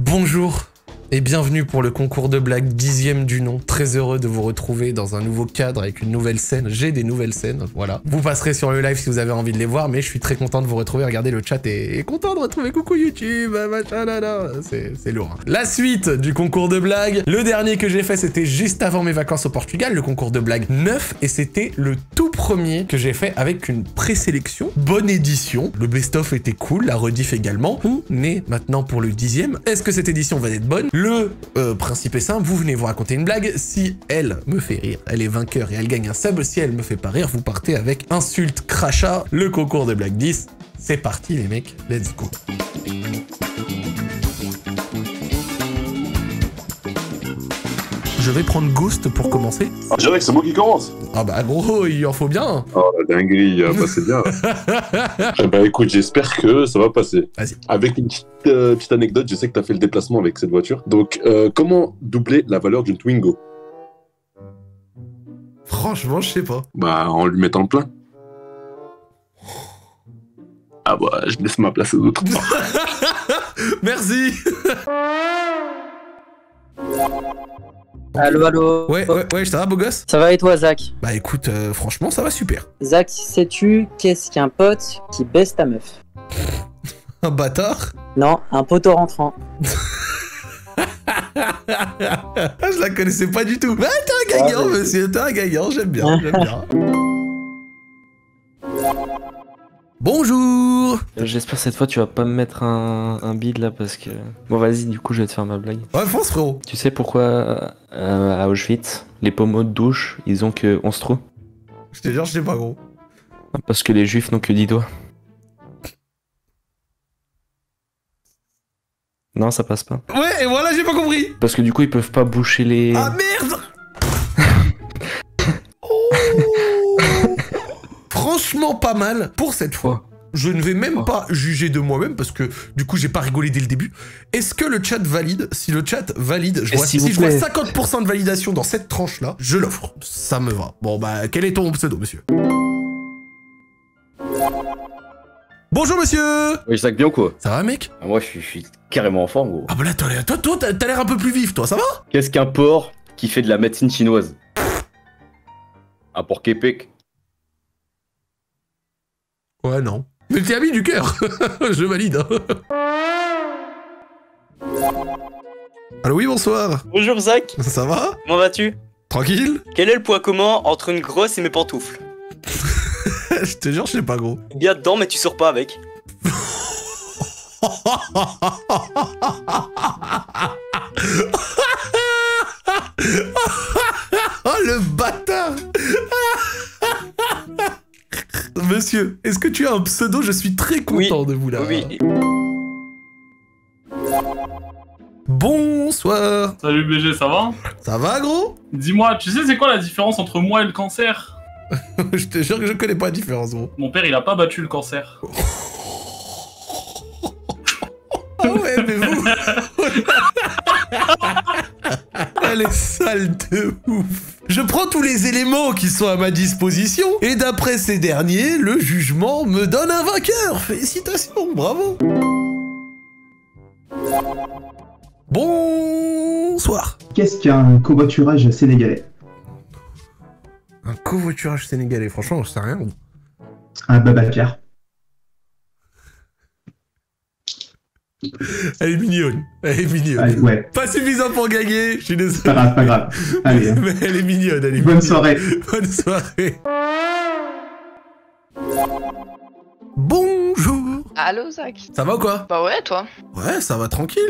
Bonjour et bienvenue pour le concours de blagues 10e du nom. Très heureux de vous retrouver dans un nouveau cadre avec une nouvelle scène. J'ai des nouvelles scènes, voilà. Vous passerez sur le live si vous avez envie de les voir, mais je suis très content de vous retrouver. Regardez, le chat est content de retrouver. Coucou YouTube, c'est lourd. La suite du concours de blagues. Le dernier que j'ai fait, c'était juste avant mes vacances au Portugal, le concours de blagues 9. Et c'était le tout premier que j'ai fait avec une présélection. Bonne édition. Le best-of était cool, la rediff également. On est maintenant pour le 10e. Est-ce que cette édition va être bonne ? Le principe est simple, vous venez vous raconter une blague, si elle me fait rire, elle est vainqueur et elle gagne un sub, si elle me fait pas rire, vous partez avec insulte, crachat, le concours de blague 10, c'est parti les mecs, let's go. Je vais prendre Ghost pour commencer. Ah, je dirais que c'est moi qui commence. Ah bah gros, il en faut bien. Oh la dinguerie, bah c'est bien. Bah écoute, j'espère que ça va passer. Vas-y. Avec une petite anecdote, je sais que t'as fait le déplacement avec cette voiture. Donc, comment doubler la valeur d'une Twingo? Franchement, je sais pas. Bah, en lui mettant le plein. Ah bah, je laisse ma place aux autres. Merci. Allô, allô. Ouais, ça va, beau gosse? Ça va et toi, Zach? Bah écoute, franchement, ça va super. Zach, sais-tu qu'est-ce qu'un pote qui baisse ta meuf? Un bâtard? Non, un poteau rentrant. Je la connaissais pas du tout. Bah, t'es un gagnant, monsieur, t'es un gagnant, j'aime bien, j'aime bien. Bonjour! J'espère cette fois tu vas pas me mettre un bide là parce que... Bon vas-y, du coup je vais te faire ma blague. Ouais, fonce frérot! Tu sais pourquoi à Auschwitz, les pommeaux de douche, ils ont que 11 trous? Je te jure, je sais pas gros. Parce que les juifs n'ont que 10 doigts. Non, ça passe pas. Ouais, et voilà, j'ai pas compris! Parce que du coup ils peuvent pas boucher les... Ah merde! Franchement pas mal pour cette fois. Je ne vais même pas juger de moi-même parce que du coup j'ai pas rigolé dès le début. Est-ce que le chat valide? Si le chat valide, si je vois 50% de validation dans cette tranche là, je l'offre. Ça me va. Bon bah quel est ton pseudo monsieur? Bonjour monsieur. Isaac Bianco. Ça va mec? Moi je suis carrément en forme gros. Ah bah là toi t'as l'air un peu plus vif toi, ça va? Qu'est-ce qu'un porc qui fait de la médecine chinoise? Un porc épique. Ouais, non. Mais t'es ami du cœur. Je valide. Allô, oui, bonsoir. Bonjour, Zach. Ça va? Comment vas-tu? Tranquille. Quel est le poids commun entre une grosse et mes pantoufles? Je te jure, je sais pas, gros. Bien dedans, mais tu sors pas avec. Oh, le bâtard. Monsieur, est-ce que tu as un pseudo? Je suis très content de vous là. Oui. Bonsoir. Salut BG, ça va? Ça va gros? Dis-moi, tu sais c'est quoi la différence entre moi et le cancer? Je te jure que je connais pas la différence gros. Mon père il a pas battu le cancer. Oh ouais mais vous... Elle est sale de ouf. Je prends tous les éléments qui sont à ma disposition, et d'après ces derniers, le jugement me donne un vainqueur. Félicitations, bravo. Bonsoir. Qu'est-ce qu'un covoiturage sénégalais? Un covoiturage sénégalais, franchement, je sais rien. Un Babacar. Elle est mignonne, elle est mignonne. Allez, ouais. Pas suffisant pour gagner, je suis désolé. Pas grave, pas grave. Allez, mais elle est mignonne, elle est mignonne. Bonne soirée. Bonne soirée. Bonjour. Allô, Zach. Ça va ou quoi? Bah ouais, toi? Ouais, ça va tranquille,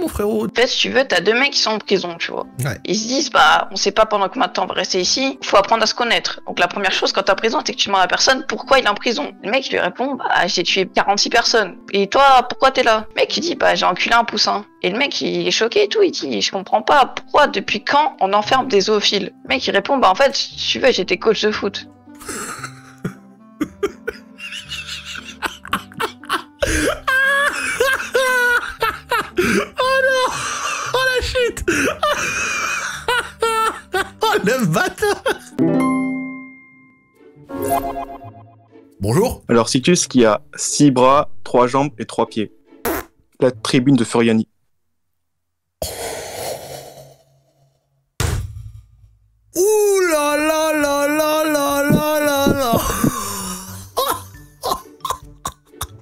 mon frérot. En fait, si tu veux, t'as deux mecs qui sont en prison, tu vois. Ouais. Ils se disent, bah, on sait pas pendant combien de temps on va rester ici, faut apprendre à se connaître. Donc la première chose, quand t'es en prison, c'est que tu demandes à la personne pourquoi il est en prison. Le mec, il lui répond, bah, j'ai tué 46 personnes. Et toi, pourquoi t'es là? Le mec, il dit, bah, j'ai enculé un poussin. Et le mec, il est choqué et tout, il dit, je comprends pas, pourquoi, depuis quand on enferme des zoophiles? Le mec, il répond, bah, en fait, si tu veux, j'étais coach de foot. Oh non! Oh la chute! Oh le bâtard! Bonjour! Alors, si tu sais qu'il y a 6 bras, 3 jambes et 3 pieds? La tribune de Furiani.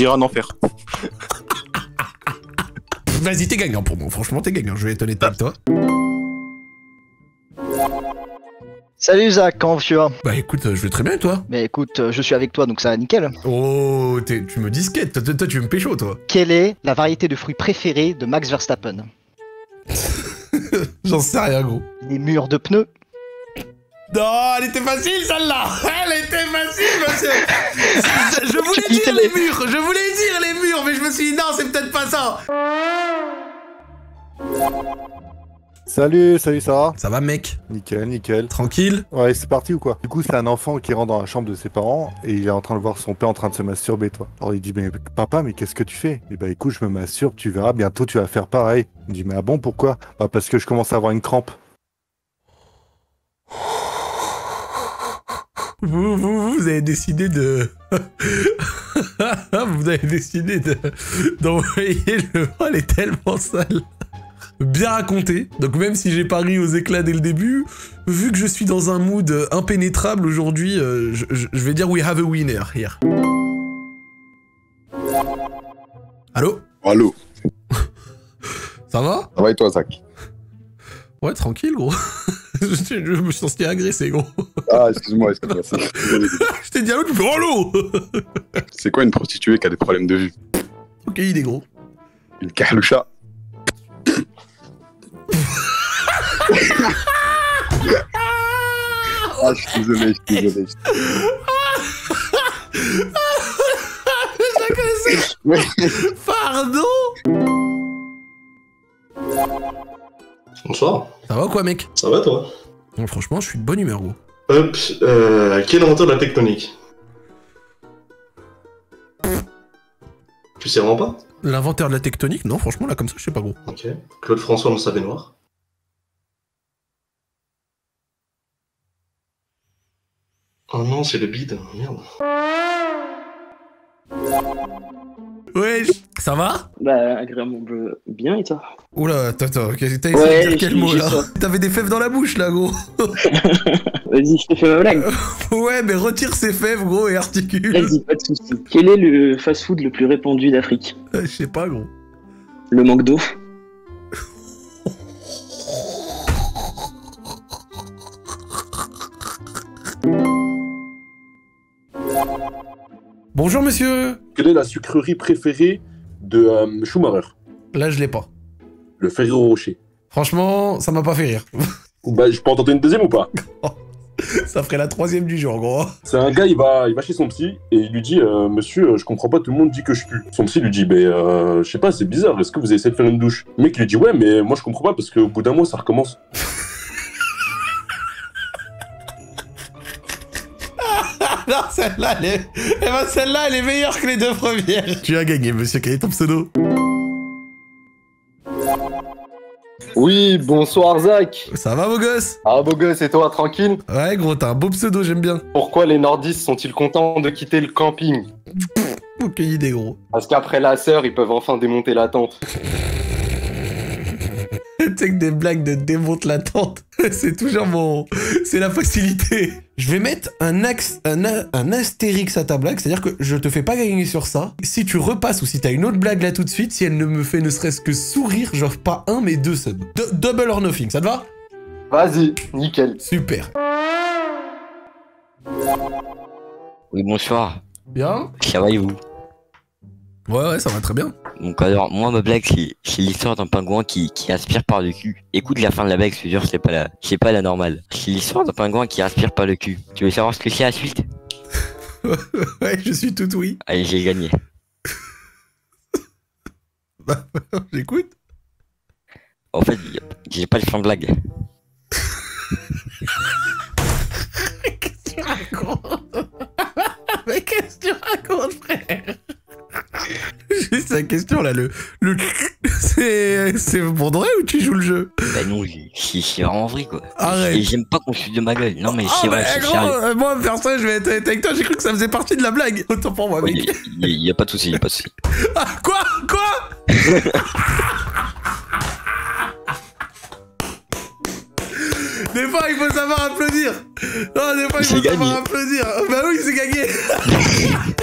j'irai en enfer. Vas-y, t'es gagnant pour moi. Franchement, t'es gagnant. Je vais être honnête avec toi. Salut Zach, comment tu vas? Bah écoute, je vais très bien et toi? Bah écoute, je suis avec toi donc ça va nickel. Oh, tu me disquettes, toi tu veux me pécho toi? Quelle est la variété de fruits préférée de Max Verstappen? J'en sais rien gros. Les murs de pneus. Non, elle était facile celle-là. Elle était facile monsieur. Je voulais dire les murs, mais je me suis dit non, c'est peut-être pas ça. Salut, ça va? Ça va, mec? Nickel. Tranquille? Ouais, c'est parti ou quoi? Du coup, c'est un enfant qui rentre dans la chambre de ses parents et il est en train de voir son père en train de se masturber, toi. Alors il dit, mais papa, mais qu'est-ce que tu fais? Et bah écoute, je me masturbe, tu verras, bientôt tu vas faire pareil. Il dit, mais ah bon, pourquoi? Bah parce que je commence à avoir une crampe. Vous avez décidé de... vous avez décidé d'envoyer le... Oh, elle est tellement sale. Bien raconté, donc même si j'ai pas ri aux éclats dès le début, vu que je suis dans un mood impénétrable aujourd'hui, je vais dire we have a winner here. Allô? Allô? Ça va? Ça va et toi, Zach? Ouais, tranquille, gros. je me suis senti agressé, gros. Ah, excuse-moi. Je t'ai dit à l'autre, tu fais allô. C'est quoi une prostituée qui a des problèmes de vue? Ok, il est gros. Une carloucha. Ah, je suis désolé, je la connaissais. Pardon. Bonsoir. Ça va ou quoi, mec? Ça va, toi? Bon, franchement, je suis de bonne humeur, gros. Hop, quel inventeur de la tectonique? Tu sais vraiment pas? L'inventeur de la tectonique? Non, franchement, là, comme ça, je sais pas, gros. Ok. Claude-François dans sa baignoire. Oh non, c'est le bide, merde. Ouais, ça va? Bah, agréablement bien et toi? Oula, attends, t'as essayé de dire quel mot là? T'avais des fèves dans la bouche là, gros. Vas-y, je te fais ma blague. Ouais, mais retire ces fèves, gros, et articule. Vas-y, pas de soucis. Quel est le fast-food le plus répandu d'Afrique? Je sais pas, gros. Le manque d'eau. Bonjour monsieur. Quelle est la sucrerie préférée de Schumacher? Là je l'ai pas. Le Ferrero Rocher. Franchement, ça m'a pas fait rire. Bah je peux en tenter une deuxième ou pas? Ça ferait la troisième du jour gros. C'est un gars, il va chez son psy et il lui dit monsieur, je comprends pas, tout le monde dit que je pue. Son psy lui dit, je sais pas, c'est bizarre, est-ce que vous avez essayé de faire une douche? Le mec lui dit, ouais mais moi je comprends pas parce qu'au bout d'un mois ça recommence. Non, celle-là, elle est meilleure que les deux premières. Tu as gagné, monsieur. Quel est ton pseudo? Oui, bonsoir, Zach. Ça va, beau gosse? Ah, beau gosse, et toi, tranquille? Ouais, gros, t'as un beau pseudo, j'aime bien. Pourquoi les nordistes sont-ils contents de quitter le camping? Aucune idée, gros. Parce qu'après la sœur, ils peuvent enfin démonter la tente. Tu sais que des blagues de démonte la tente, c'est toujours mon... C'est la facilité. Je vais mettre un astérix à ta blague, c'est-à-dire que je te fais pas gagner sur ça. Si tu repasses ou si t'as une autre blague là tout de suite, si elle ne me fait ne serait-ce que sourire, j'offre pas un mais deux subs. Double or nothing, ça te va? Vas-y, nickel. Super. Oui, bonsoir. Bien. Ça va et vous? Ouais, ça va très bien. Donc alors, moi ma blague c'est l'histoire d'un pingouin qui aspire par le cul. Écoute la fin de la blague, je te jure, c'est pas la normale. C'est l'histoire d'un pingouin qui aspire par le cul. Tu veux savoir ce que c'est la suite? Ouais, je suis tout oui. Allez, j'ai gagné. Bah, j'écoute. En fait, j'ai pas le fin de blague. Qu'est-ce que tu racontes? Mais qu'est-ce que tu racontes, frère? Juste la question là, le c'est pour vrai ou tu joues le jeu? Bah non, c'est vraiment vrai quoi. Arrête. J'aime pas qu'on chute de ma gueule. Non mais c'est vrai. Moi perso, je vais être avec toi, j'ai cru que ça faisait partie de la blague. Autant pour moi, mec. Ouais, y a pas de soucis, Ah, quoi? Des fois, il faut savoir applaudir. Non, des fois, il faut savoir applaudir. Bah oui, c'est gagné.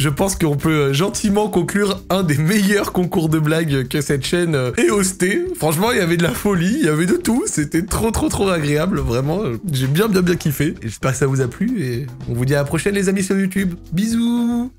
je pense qu'on peut gentiment conclure un des meilleurs concours de blagues que cette chaîne ait hosté. Franchement, il y avait de la folie, il y avait de tout, c'était trop agréable, vraiment, j'ai bien kiffé. J'espère que ça vous a plu et on vous dit à la prochaine les amis sur YouTube. Bisous.